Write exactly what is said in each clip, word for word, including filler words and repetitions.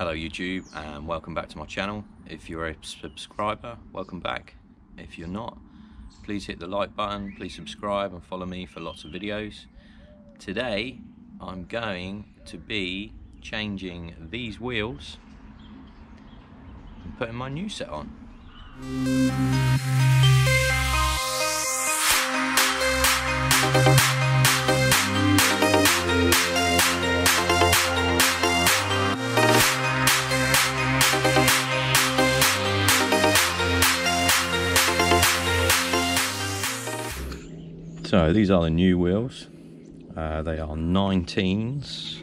Hello YouTube and welcome back to my channel. If you're a subscriber, welcome back. If you're not, please hit the like button, please subscribe and follow me for lots of videos. Today I'm going to be changing these wheels and putting my new set on. So these are the new wheels, uh, they are nineteens,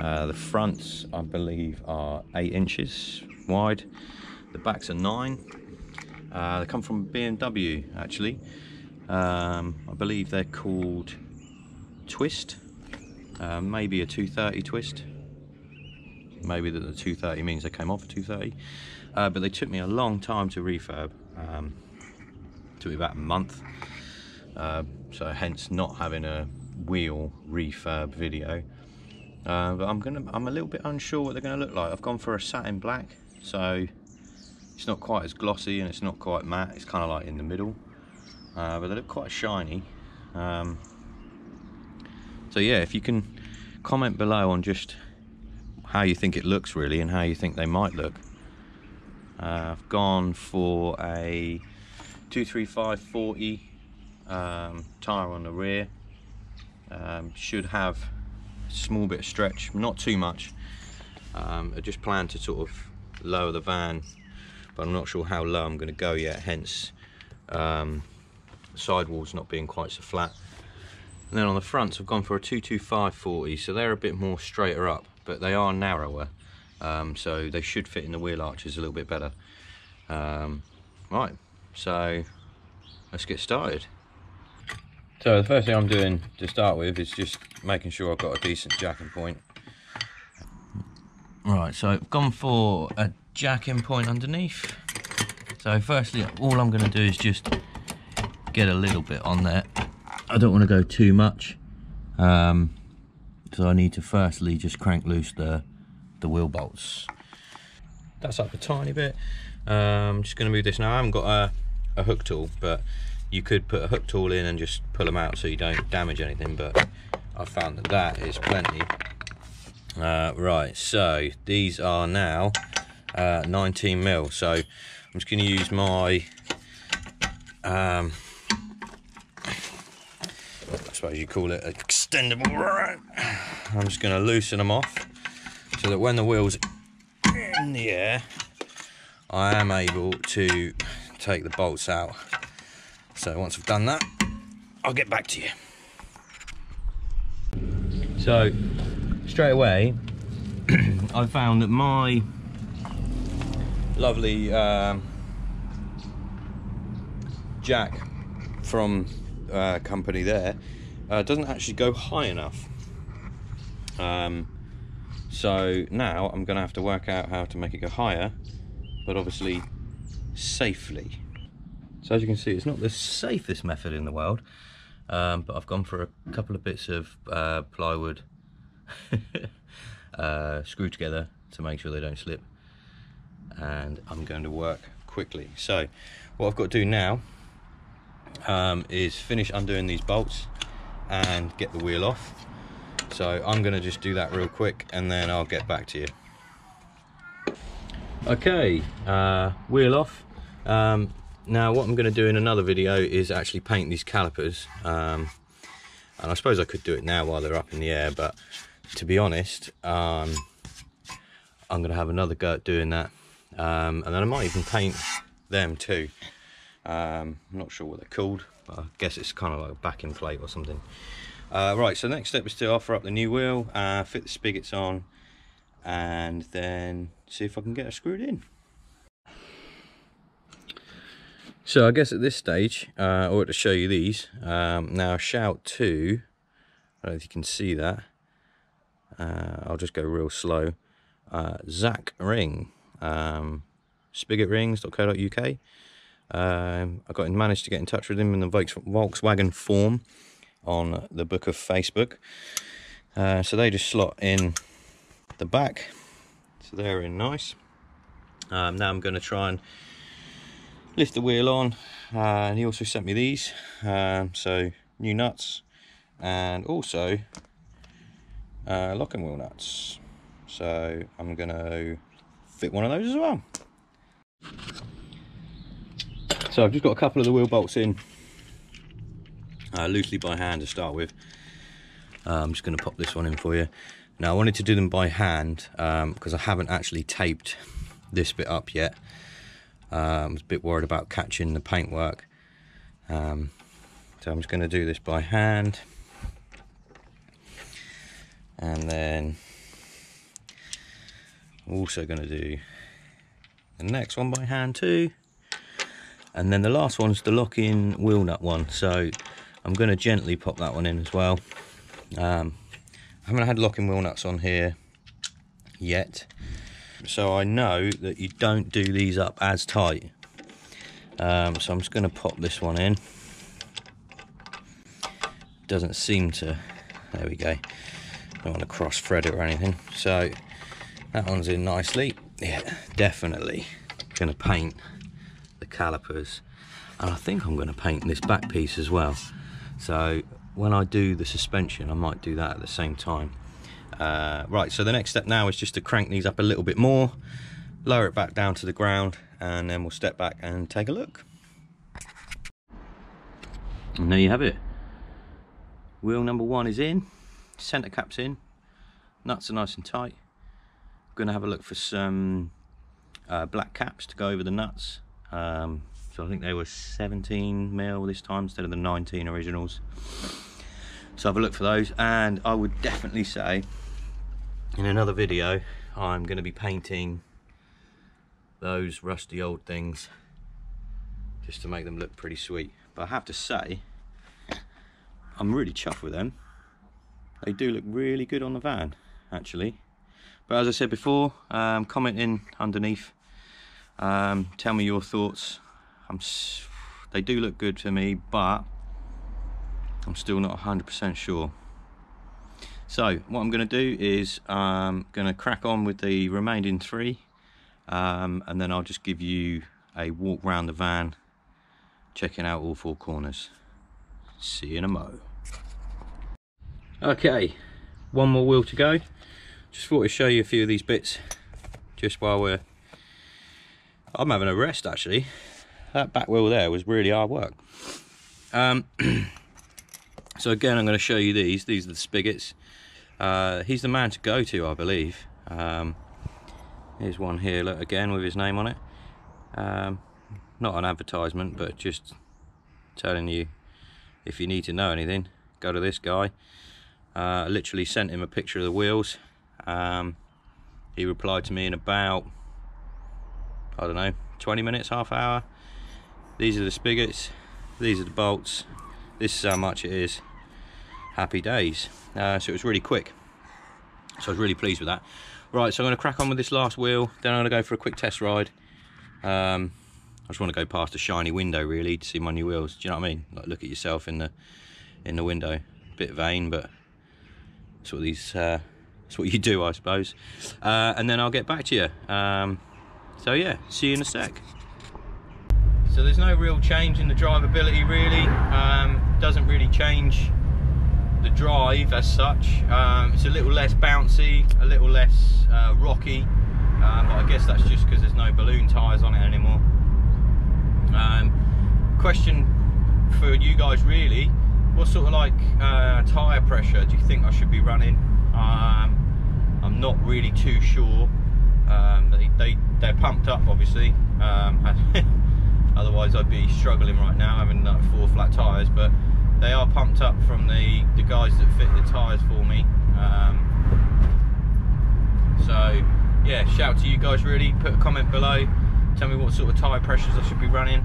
uh, the fronts I believe are eight inches wide, the backs are nine, uh, they come from B M W actually, um, I believe they're called Twist, uh, maybe a two thirty Twist, maybe that the two thirty means they came off two thirty, uh, but they took me a long time to refurb, um, took me about a month. Uh, so hence not having a wheel refurb video, uh, but I'm gonna I'm a little bit unsure what they're gonna look like. I've gone for a satin black, so it's not quite as glossy and it's not quite matte, it's kind of like in the middle, uh, but they look quite shiny. Um, so yeah, if you can comment below on just how you think it looks really and how you think they might look. uh, I've gone for a two three five forty Um, tyre on the rear, um, should have a small bit of stretch, not too much. um, I just plan to sort of lower the van, but I'm not sure how low I'm going to go yet, hence um, sidewalls not being quite so flat. And then on the fronts I've gone for a two two five forty, so they're a bit more straighter up, but they are narrower, um, so they should fit in the wheel arches a little bit better. Um, right, so let's get started. So the first thing I'm doing to start with is just making sure I've got a decent jacking point. Right, so I've gone for a jacking point underneath. So firstly, all I'm going to do is just get a little bit on there. I don't want to go too much. Um, so I need to firstly just crank loose the, the wheel bolts. That's up a tiny bit. Um, I'm just going to move this now. I haven't got a, a hook tool, but you could put a hook tool in and just pull them out so you don't damage anything, but I found that that is plenty. Uh, right, so these are now uh, nineteen mil, so I'm just going to use my, um, I suppose you call it an extendable rope. I'm just going to loosen them off so that when the wheel's in the air, I am able to take the bolts out. So once I've done that, I'll get back to you. So straight away, I found that my lovely um, jack from uh, company there uh, doesn't actually go high enough. Um, so now I'm going to have to work out how to make it go higher, but obviously safely. So as you can see, it's not the safest method in the world, um, but I've gone for a couple of bits of uh, plywood uh, screwed together to make sure they don't slip, and I'm going to work quickly. So what I've got to do now um, is finish undoing these bolts and get the wheel off. So I'm going to just do that real quick and then I'll get back to you. Okay, uh, wheel off. Um, Now what I'm going to do in another video is actually paint these calipers, um, and I suppose I could do it now while they're up in the air, but to be honest, um, I'm going to have another go at doing that, um, and then I might even paint them too. Um, I'm not sure what they're called, but I guess it's kind of like a backing plate or something. Uh, right, so next step is to offer up the new wheel, uh, fit the spigots on, and then see if I can get it screwed in. So I guess at this stage, uh, I ought to show you these. Um, now shout to, I don't know if you can see that, uh, I'll just go real slow, uh, Zach Ring, um, spigot rings dot co dot U K. Um, I got managed to get in touch with him in the Volkswagen form on the book of Facebook. Uh, so they just slot in the back So they're in nice. Um, now I'm going to try and lift the wheel on. Uh, and he also sent me these. Um, so new nuts and also uh, lock and wheel nuts. So I'm going to fit one of those as well. So I've just got a couple of the wheel bolts in uh, loosely by hand to start with. Uh, I'm just going to pop this one in for you. Now I wanted to do them by hand because um, I haven't actually taped this bit up yet. Uh, I was a bit worried about catching the paintwork. Um, so I'm just going to do this by hand. And then I'm also going to do the next one by hand too. And then the last one's the lock-in wheel nut one. So I'm going to gently pop that one in as well. Um, I haven't had lock-in wheel nuts on here yet. So I know that you don't do these up as tight. Um, so I'm just going to pop this one in. Doesn't seem to. There we go. Don't want to cross thread it or anything. So that one's in nicely. Yeah, definitely going to paint the calipers, and I think I'm going to paint this back piece as well. So when I do the suspension, I might do that at the same time. Uh, right, so the next step now is just to crank these up a little bit more, lower it back down to the ground, and then we'll step back and take a look. And there you have it. Wheel number one is in, center cap's in, nuts are nice and tight. I'm going to have a look for some uh, black caps to go over the nuts. Um, so I think they were seventeen mil this time instead of the nineteen originals. So have a look for those, and I would definitely say in another video I'm going to be painting those rusty old things just to make them look pretty sweet. But I have to say I'm really chuffed with them. They do look really good on the van actually. But as I said before, um, comment in underneath. Um, tell me your thoughts. I'm s they do look good to me, but I'm still not one hundred percent sure. So what I'm going to do is I'm going to crack on with the remaining three, um, and then I'll just give you a walk around the van, checking out all four corners. See you in a mo. Okay, one more wheel to go. Just thought to show you a few of these bits just while we're I'm having a rest actually. That back wheel there was really hard work. Um, so again, I'm going to show you these. These are the spigots. Uh, he's the man to go to, I believe. Um, here's one here, look, again with his name on it. Um, not an advertisement, but just telling you if you need to know anything, go to this guy. Uh, I literally sent him a picture of the wheels. Um, he replied to me in about, I don't know, twenty minutes, half hour. These are the spigots, these are the bolts, this is how much it is. Happy days. Uh, so it was really quick, so I was really pleased with that. Right, so I'm going to crack on with this last wheel, then I'm going to go for a quick test ride. um, I just want to go past a shiny window really to see my new wheels. Do you know what I mean? Like, look at yourself in the in the window. Bit vain, but that's what these uh, that's what you do, I suppose. Uh, and then I'll get back to you. um, So yeah, see you in a sec. So there's no real change in the drivability really. Um, doesn't really change the drive as such. Um, it's a little less bouncy, a little less uh, rocky. Uh, but I guess that's just because there's no balloon tyres on it anymore. Um, question for you guys really, what sort of like uh, tyre pressure do you think I should be running? Um, I'm not really too sure. Um, they, they, they're pumped up obviously, um, otherwise I'd be struggling right now having like four flat tyres, but they are pumped up from the, the guys that fit the tyres for me. Um, so yeah, shout out to you guys really, put a comment below, tell me what sort of tyre pressures I should be running.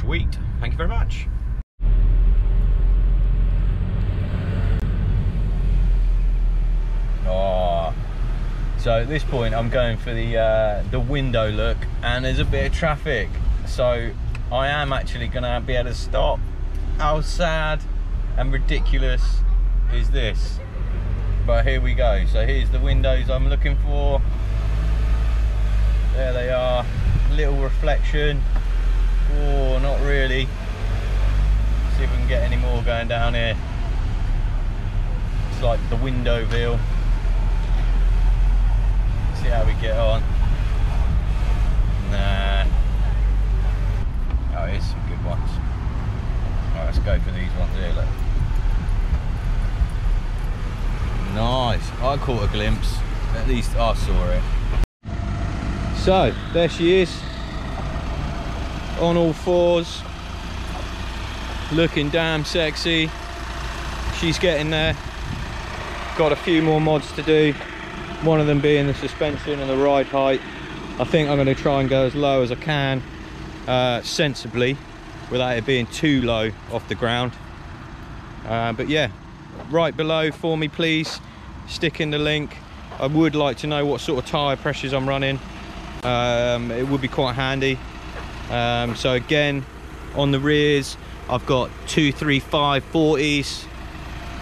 Sweet, thank you very much. So at this point I'm going for the uh, the window look, and there's a bit of traffic, so I am actually gonna be able to stop. How sad and ridiculous is this? But here we go. So here's the windows I'm looking for. There they are, little reflection. Oh, not really. See if we can get any more going down here. It's like the window view. See how we get on. Nah. Oh, here's some good ones. Alright, let's go for these ones here, look. Nice. I caught a glimpse. At least I saw it. So, there she is. On all fours. Looking damn sexy. She's getting there. Got a few more mods to do. One of them being the suspension and the ride height. I think I'm going to try and go as low as I can, uh, sensibly, without it being too low off the ground. Uh, but yeah, right below for me, please. Stick in the link. I would like to know what sort of tyre pressures I'm running. Um, it would be quite handy. Um, so again, on the rears, I've got two three five forties,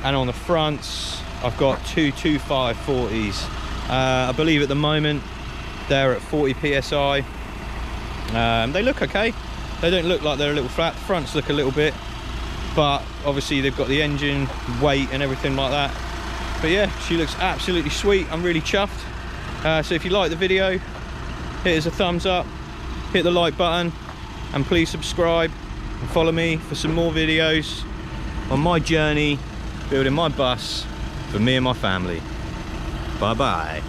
and on the fronts, I've got two two five forties. Uh, I believe at the moment they're at forty P S I. Um, they look okay. They don't look like they're a little flat. The fronts look a little bit, but obviously they've got the engine weight and everything like that. But yeah, she looks absolutely sweet. I'm really chuffed. Uh, so if you like the video, hit us a thumbs up, hit the like button, and please subscribe and follow me for some more videos on my journey building my bus for me and my family. Bye bye.